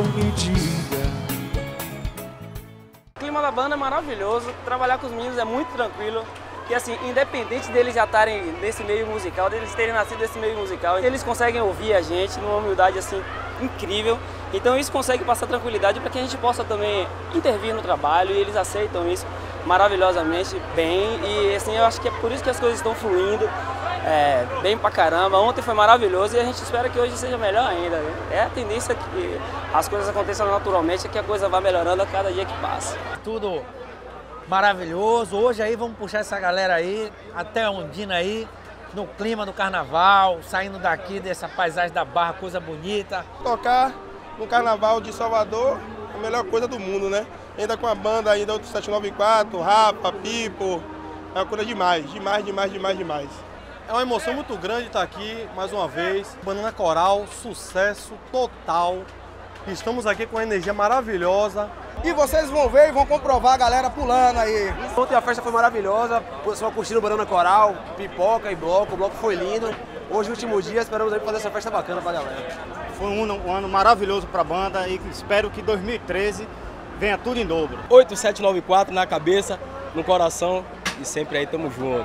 amor me diga. O clima da banda é maravilhoso, trabalhar com os meninos é muito tranquilo. E assim, independente deles já estarem nesse meio musical, deles terem nascido nesse meio musical, eles conseguem ouvir a gente numa humildade assim incrível. Então isso consegue passar tranquilidade para que a gente possa também intervir no trabalho e eles aceitam isso maravilhosamente bem. E assim, eu acho que é por isso que as coisas estão fluindo bem pra caramba. Ontem foi maravilhoso e a gente espera que hoje seja melhor ainda, né? É a tendência que as coisas aconteçam naturalmente, é que a coisa vai melhorando a cada dia que passa. Tudo maravilhoso, hoje aí vamos puxar essa galera aí, até Ondina aí, no clima do carnaval, saindo daqui dessa paisagem da Barra, coisa bonita. Tocar no carnaval de Salvador é a melhor coisa do mundo, né? Ainda com a banda ainda Oito7nove4, Rafa, Pipo, é uma coisa demais, demais, demais, demais, demais. É uma emoção muito grande estar aqui, mais uma vez, Banana Coral, sucesso total. Estamos aqui com uma energia maravilhosa. E vocês vão ver e vão comprovar a galera pulando aí. Ontem a festa foi maravilhosa, o pessoal curtindo o Banana Coral, pipoca e bloco, o bloco foi lindo. Hoje, último dia, esperamos aí fazer essa festa bacana pra galera. Foi um ano maravilhoso pra banda e espero que 2013 venha tudo em dobro. 8794 na cabeça, no coração e sempre aí tamo junto.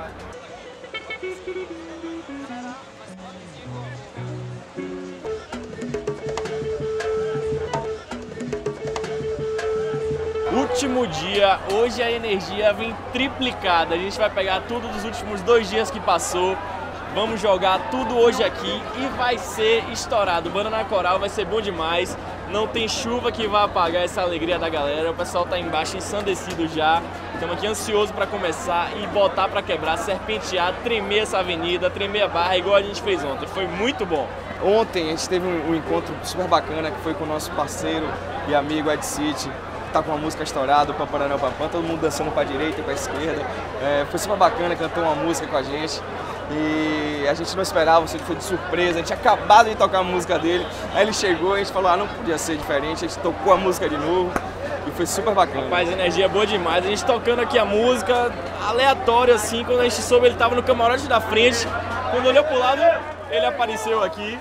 Último dia, hoje a energia vem triplicada, a gente vai pegar tudo dos últimos 2 dias que passou, vamos jogar tudo hoje aqui e vai ser estourado. Banana Coral vai ser bom demais, não tem chuva que vai apagar essa alegria da galera, o pessoal tá embaixo ensandecido já, estamos aqui ansioso para começar e botar para quebrar, serpentear, tremer essa avenida, tremer a barra igual a gente fez ontem, foi muito bom. Ontem a gente teve um encontro super bacana que foi com o nosso parceiro e amigo Ed City. Tá com a música estourada, o Pamparanel Pampam, todo mundo dançando pra direita e pra esquerda. Foi super bacana, cantou uma música com a gente. E a gente não esperava, sempre foi de surpresa, a gente tinha acabado de tocar a música dele. Aí ele chegou e a gente falou, ah, não podia ser diferente, a gente tocou a música de novo. E foi super bacana. Rapaz, energia boa demais, a gente tocando aqui a música, aleatório assim, quando a gente soube ele tava no camarote da frente. Quando olhou pro lado, ele apareceu aqui.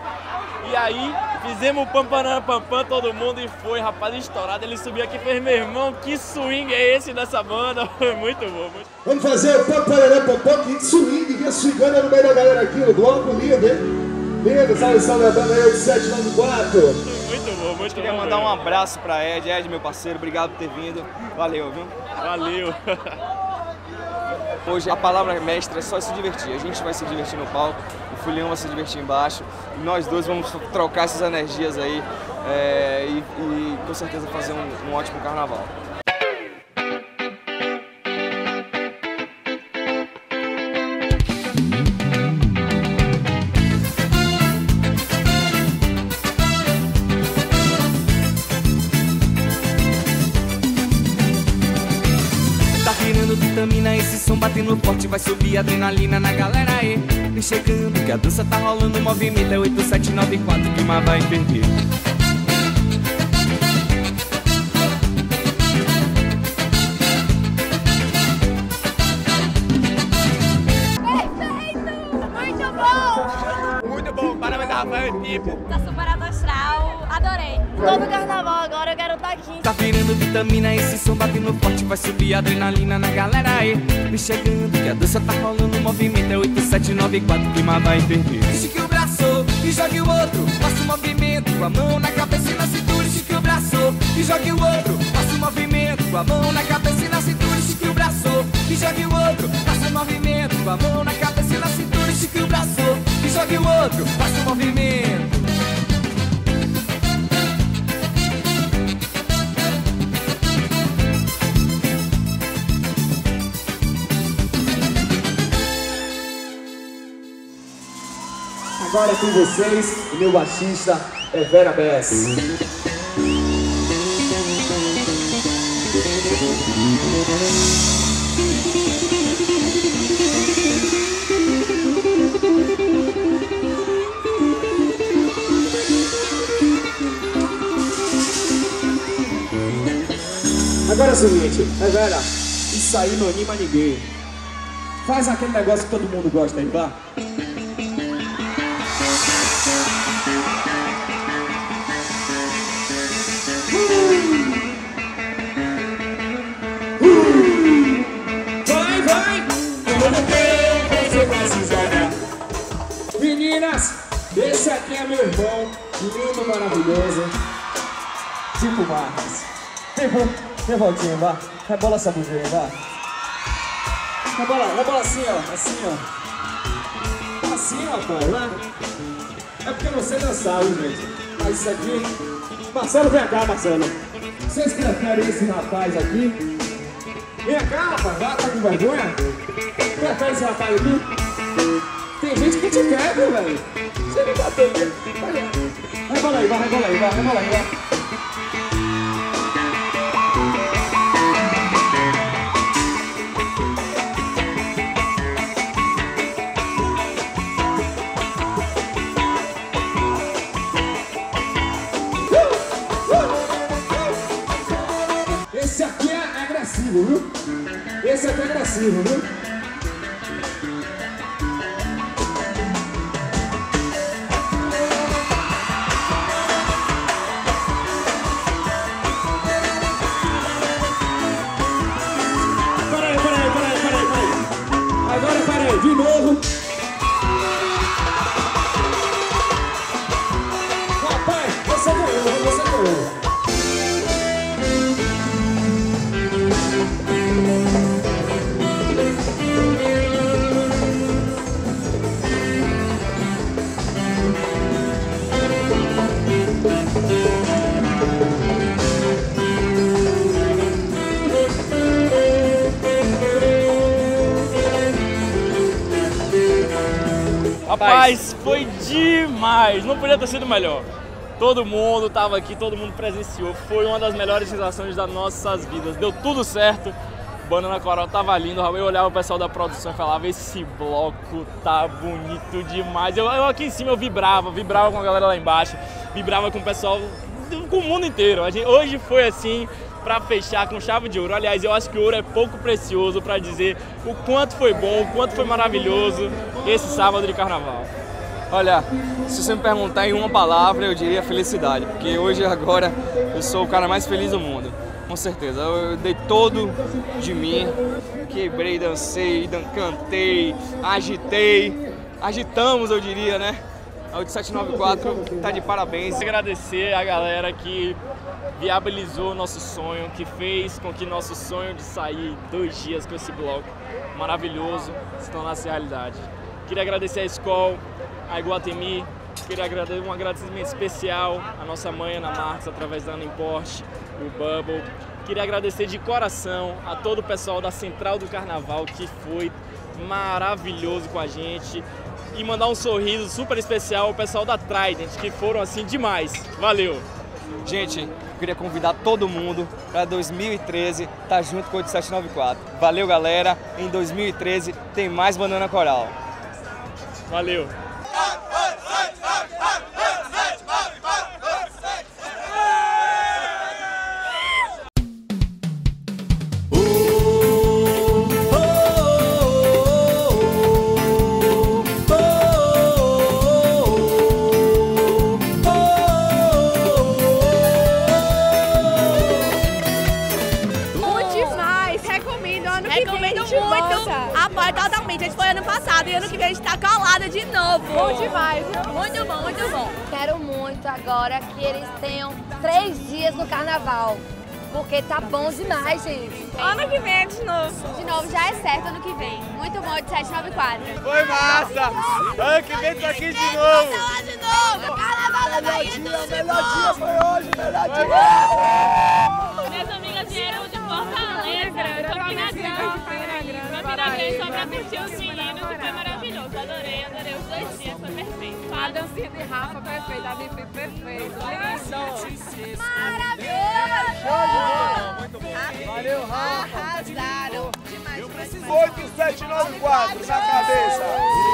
E aí, fizemos o Pamparanel Pampam, todo mundo, e foi, rapaz, estourado. Ele subiu aqui e fez, meu irmão, que swing é esse dessa banda? Foi muito bom. Muito... Vamos fazer o Pamparanel Pampam, que swing, que swingando no meio da galera aqui, no bloco lindo, hein? Lindo, salve, salve, a banda aí, 8794. Muito bom, muito bom. Queria mandar um abraço pra Ed. Ed, meu parceiro, obrigado por ter vindo. Valeu, viu? Valeu. Hoje a palavra mestra é só se divertir, a gente vai se divertir no palco, o Fulião vai se divertir embaixo, e nós dois vamos trocar essas energias aí e com certeza fazer um ótimo carnaval. Esse som batendo forte, vai subir adrenalina na galera aí. Vem chegando que a dança tá rolando, movimento é 8794 que mais vai perder. Perfeito! Muito bom! Muito bom, parabéns da Rafa e Pipo. Tá super astral, adorei. Todo carnaval agora eu quero estar aqui. Tá virando vitamina, esse som batendo forte, vai subir adrenalina na galera aí. Vem chegando que a dança tá rolando, o movimento é 8794 que mais vai perder. Estique o braço e jogue o outro, faça o movimento com a mão na cabeça e na cintura. Estique o braço e jogue o outro, faça o movimento com a mão na cabeça e na cintura. Estique o braço e jogue o outro, faça o movimento com a mão na cabeça e na cintura. Estique o braço e jogue o outro, faça o movimento. Agora com vocês, o meu baixista Evera Bess. Agora é o seguinte, Evera, isso aí não anima ninguém. Faz aquele negócio que todo mundo gosta aí, tá? é meu irmão, lindo, maravilhoso, Pipo Marques. Pipo, minha voltinha, vá. Rebola essa bujeira, vá. Rebola assim, ó. Assim, ó. Assim, ó, pô, né? É porque eu não sei dançar, viu, gente? Mas isso aqui... Marcelo, vem cá, Marcelo. Vocês preferem esse rapaz aqui? Vem cá, rapaz, vá, tá com vergonha? Prefere esse rapaz aqui? Tem gente que te quer, viu, velho? Você me bateu, velho. Rebola aí, vai, rebola aí, vai, rebola aí, vai. Esse aqui é agressivo, viu? Esse aqui é agressivo, viu? De novo. Rapaz, você ganhou, você ganhou. Rapaz, foi demais! Não podia ter sido melhor. Todo mundo estava aqui, todo mundo presenciou. Foi uma das melhores sensações das nossas vidas. Deu tudo certo. Banana Coral tava lindo. Eu olhava o pessoal da produção e falava: esse bloco tá bonito demais. Eu aqui em cima eu vibrava com a galera lá embaixo, vibrava com o pessoal, com o mundo inteiro. Hoje foi assim, para fechar com chave de ouro. Aliás, eu acho que ouro é pouco precioso para dizer o quanto foi bom, o quanto foi maravilhoso esse sábado de carnaval. Olha, se você me perguntar em uma palavra, eu diria felicidade, porque hoje e agora eu sou o cara mais feliz do mundo, com certeza. Eu dei todo de mim, quebrei, dancei, cantei, agitamos, eu diria, né? A Oito7nove4 tá de parabéns. Agradecer a galera que viabilizou o nosso sonho, que fez com que nosso sonho de sair 2 dias com esse bloco maravilhoso se tornasse realidade. Queria agradecer a Skol, a Iguatemi, queria agradecer um agradecimento especial à nossa mãe Ana Marques, através da Ana Import, o Bubble. Queria agradecer de coração a todo o pessoal da Central do Carnaval, que foi maravilhoso com a gente. E mandar um sorriso super especial ao pessoal da Trident, que foram assim demais. Valeu! Gente, eu queria convidar todo mundo para 2013 estar junto com o Oito7nove4. Valeu, galera! Em 2013 tem mais Banana Coral. Valeu! A gente foi ano passado e ano que vem a gente tá colada de novo. Bom demais. Muito bom, muito bom. Quero muito agora que eles tenham 3 dias no carnaval, porque tá bom demais, gente. Ano que vem de novo. De novo, já é certo ano que vem. Muito bom, Oito7nove4. Foi massa. Ano que vem tô aqui de novo. Carnaval da Bahia do Sul. Melhor dia foi hoje, melhor dia. Minhas amigas vieram de Fortaleza, só pra curtir os meninos, e foi maravilhoso. Adorei os 2 dias, foi perfeito. A dancinha de Rafa, perfeita, a Bibi, perfeita. Maravilhoso! Muito bom! Valeu, Rafa! Arrasaram! 8794 na cabeça!